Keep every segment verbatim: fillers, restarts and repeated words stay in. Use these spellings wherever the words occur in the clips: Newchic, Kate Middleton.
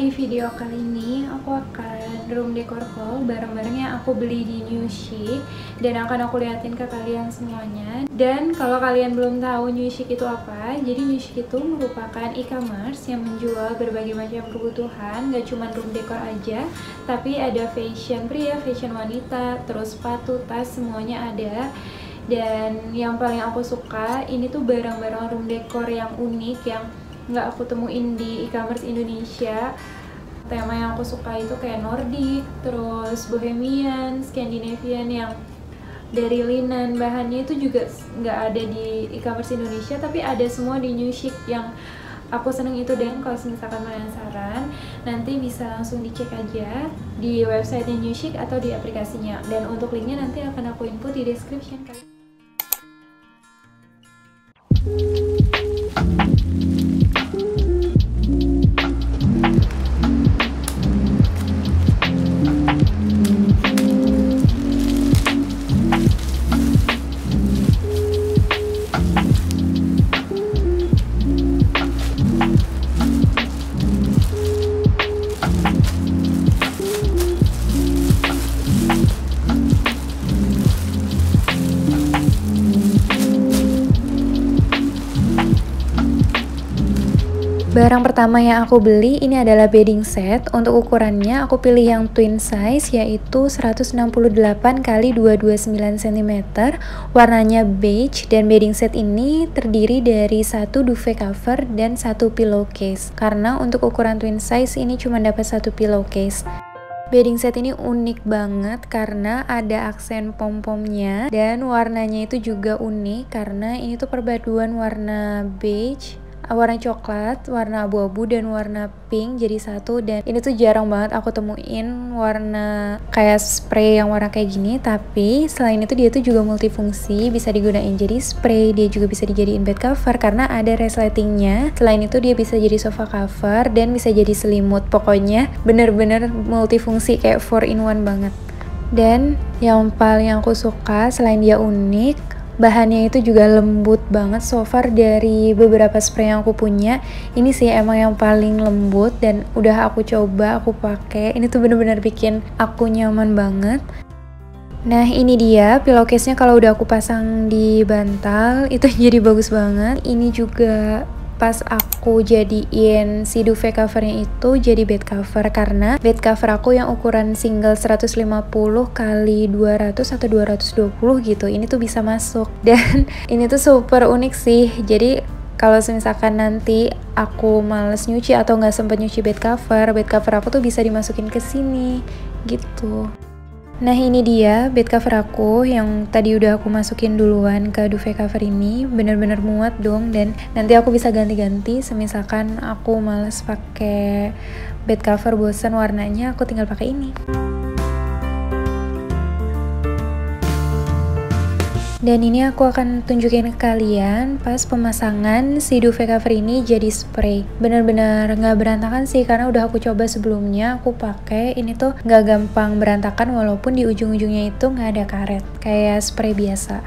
di video kali ini aku akan room decor haul barang-barang yang aku beli di Newchic dan akan aku liatin ke kalian semuanya. Dan kalau kalian belum tahu Newchic itu apa, jadi Newchic itu merupakan e-commerce yang menjual berbagai macam kebutuhan, gak cuma room decor aja, tapi ada fashion pria, fashion wanita, terus sepatu, tas, semuanya ada. Dan yang paling aku suka, ini tuh barang-barang room decor yang unik yang nggak aku temuin di e-commerce Indonesia. Tema yang aku suka itu kayak Nordic, terus Bohemian, Scandinavian yang dari linen, bahannya itu juga nggak ada di e-commerce Indonesia, tapi ada semua di Newchic yang aku seneng itu. Dan kalau misalkan penasaran, nanti bisa langsung dicek aja di website Newchic atau di aplikasinya, dan untuk linknya nanti akan aku input di description. Barang pertama yang aku beli ini adalah bedding set. Untuk ukurannya aku pilih yang twin size, yaitu seratus enam puluh delapan kali dua ratus dua puluh sembilan sentimeter. Warnanya beige, dan bedding set ini terdiri dari satu duvet cover dan satu pillowcase. Karena untuk ukuran twin size ini cuma dapat satu pillowcase. Bedding set ini unik banget karena ada aksen pom-pomnya, dan warnanya itu juga unik karena ini tuh perpaduan warna beige, warna coklat, warna abu-abu, dan warna pink jadi satu. Dan ini tuh jarang banget aku temuin warna kayak spray yang warna kayak gini, tapi selain itu dia tuh juga multifungsi, bisa digunain jadi spray, dia juga bisa dijadiin bed cover karena ada resletingnya. Selain itu dia bisa jadi sofa cover dan bisa jadi selimut. Pokoknya bener-bener multifungsi, kayak four in one banget. Dan yang paling aku suka, selain dia unik, bahannya itu juga lembut banget. So far dari beberapa spray yang aku punya, ini sih emang yang paling lembut dan udah aku coba, aku pakai. Ini tuh bener-bener bikin aku nyaman banget. Nah, ini dia pillowcase-nya. Kalau udah aku pasang di bantal, itu jadi bagus banget. Ini juga pas aku jadiin si duvet covernya itu jadi bed cover, karena bed cover aku yang ukuran single seratus lima puluh kali dua ratus atau dua ratus dua puluh gitu, ini tuh bisa masuk. Dan ini tuh super unik sih. Jadi kalau misalkan nanti aku males nyuci atau nggak sempet nyuci bed cover, bed cover aku tuh bisa dimasukin ke sini gitu. Nah, ini dia bed cover aku yang tadi udah aku masukin duluan ke duvet cover ini. Bener-bener muat dong, dan nanti aku bisa ganti-ganti. Semisalkan aku males pakai bed cover, bosan warnanya, aku tinggal pakai ini. Dan ini aku akan tunjukin ke kalian pas pemasangan si duvet cover ini jadi spray. Bener-bener nggak berantakan sih, karena udah aku coba sebelumnya, aku pakai. Ini tuh nggak gampang berantakan, walaupun di ujung-ujungnya itu nggak ada karet, kayak spray biasa.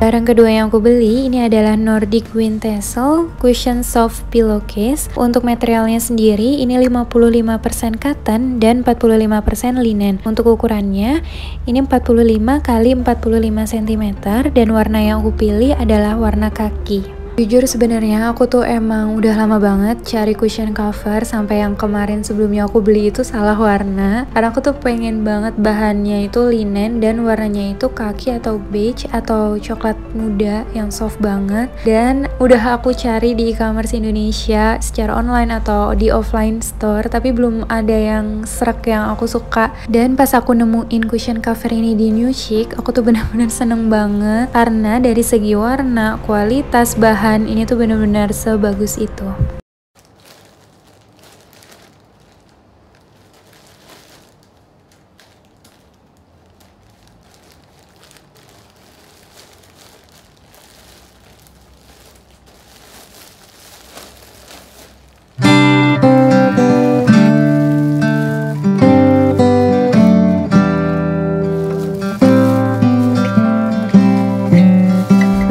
Barang kedua yang aku beli ini adalah Nordic Wind Tessel Cushion Soft Pillowcase. Untuk materialnya sendiri ini lima puluh lima persen cotton dan empat puluh lima persen linen. Untuk ukurannya ini empat puluh lima kali empat puluh lima sentimeter dan warna yang aku pilih adalah warna kaki. Jujur sebenarnya aku tuh emang udah lama banget cari cushion cover, sampai yang kemarin sebelumnya aku beli itu salah warna. Karena aku tuh pengen banget bahannya itu linen dan warnanya itu kaki atau beige atau coklat muda yang soft banget. Dan udah aku cari di e-commerce Indonesia secara online atau di offline store, tapi belum ada yang srek yang aku suka. Dan pas aku nemuin cushion cover ini di Newchic, aku tuh bener-bener seneng banget karena dari segi warna, kualitas, bahan ini tuh benar-benar sebagus itu.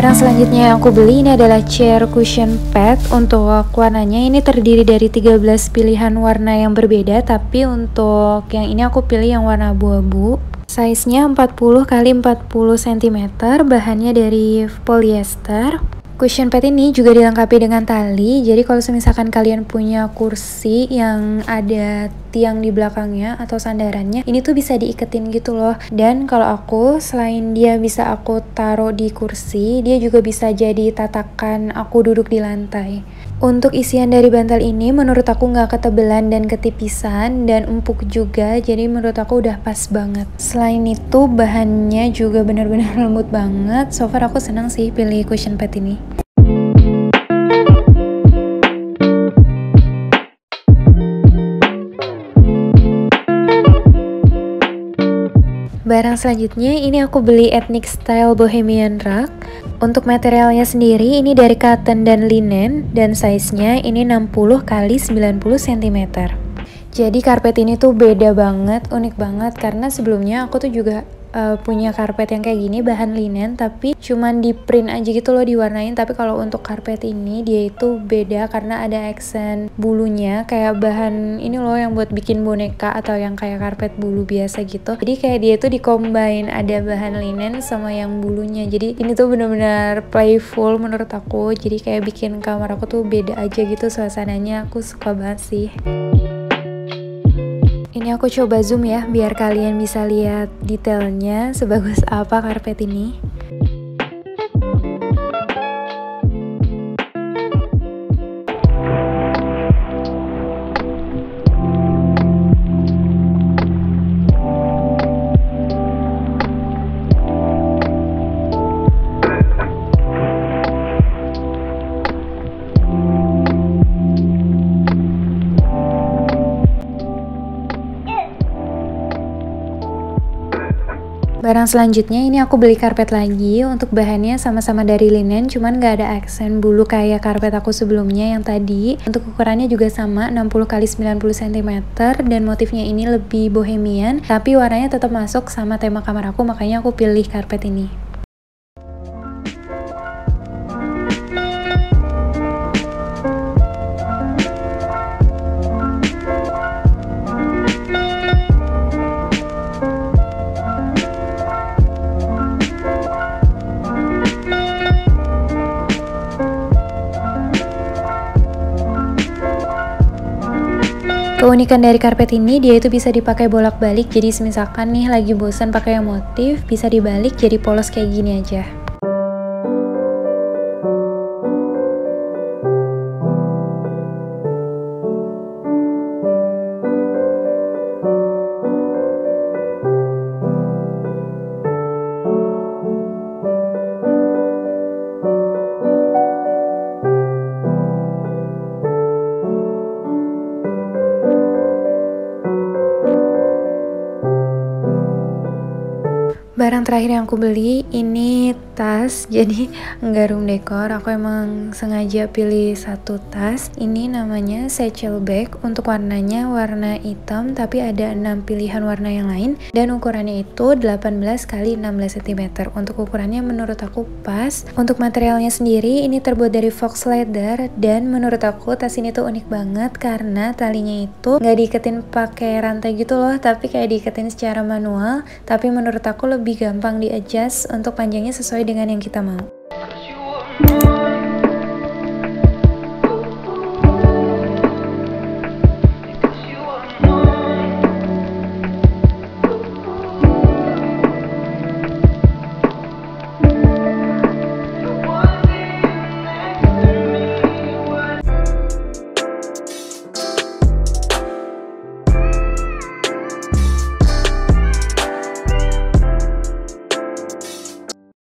Barang selanjutnya yang aku beli ini adalah chair cushion pad. Untuk warnanya ini terdiri dari tiga belas pilihan warna yang berbeda, tapi untuk yang ini aku pilih yang warna abu-abu. Size-nya empat puluh kali empat puluh sentimeter, bahannya dari polyester. Cushion pad ini juga dilengkapi dengan tali, jadi kalau misalkan kalian punya kursi yang ada tiang di belakangnya atau sandarannya, ini tuh bisa diiketin gitu loh. Dan kalau aku, selain dia bisa aku taruh di kursi, dia juga bisa jadi tatakan aku duduk di lantai. Untuk isian dari bantal ini menurut aku nggak ketebelan dan ketipisan, dan empuk juga, jadi menurut aku udah pas banget. Selain itu bahannya juga benar-benar lembut banget. So far aku senang sih pilih cushion pad ini. Barang selanjutnya ini aku beli ethnic style bohemian rug. Untuk materialnya sendiri ini dari cotton dan linen, dan size-nya ini enam puluh kali sembilan puluh sentimeter. Jadi karpet ini tuh beda banget, unik banget, karena sebelumnya aku tuh juga uh, punya karpet yang kayak gini bahan linen, tapi cuman di print aja gitu loh, diwarnain. Tapi kalau untuk karpet ini dia itu beda karena ada aksen bulunya, kayak bahan ini loh yang buat bikin boneka atau yang kayak karpet bulu biasa gitu. Jadi kayak dia itu dikombain, ada bahan linen sama yang bulunya. Jadi ini tuh bener-bener playful menurut aku, jadi kayak bikin kamar aku tuh beda aja gitu suasananya. Aku suka banget sih. Ini aku coba zoom ya, biar kalian bisa lihat detailnya sebagus apa karpet ini. Barang selanjutnya ini aku beli karpet lagi. Untuk bahannya sama-sama dari linen, cuman gak ada aksen bulu kayak karpet aku sebelumnya yang tadi. Untuk ukurannya juga sama, enam puluh kali sembilan puluh sentimeter, dan motifnya ini lebih bohemian, tapi warnanya tetap masuk sama tema kamar aku, makanya aku pilih karpet ini. Keunikan dari karpet ini, dia itu bisa dipakai bolak-balik. Jadi misalkan nih lagi bosan pakai yang motif, bisa dibalik jadi polos kayak gini aja. Barang terakhir yang aku beli ini tas, jadi nggak room decor, aku emang sengaja pilih satu tas. Ini namanya satchel bag, untuk warnanya warna hitam tapi ada enam pilihan warna yang lain, dan ukurannya itu delapan belas kali enam belas sentimeter. Untuk ukurannya menurut aku pas. Untuk materialnya sendiri ini terbuat dari fox leather, dan menurut aku tas ini tuh unik banget karena talinya itu nggak diiketin pakai rantai gitu loh, tapi kayak diiketin secara manual, tapi menurut aku lebih gampang di adjust untuk panjangnya sesuai dengan yang kita mau.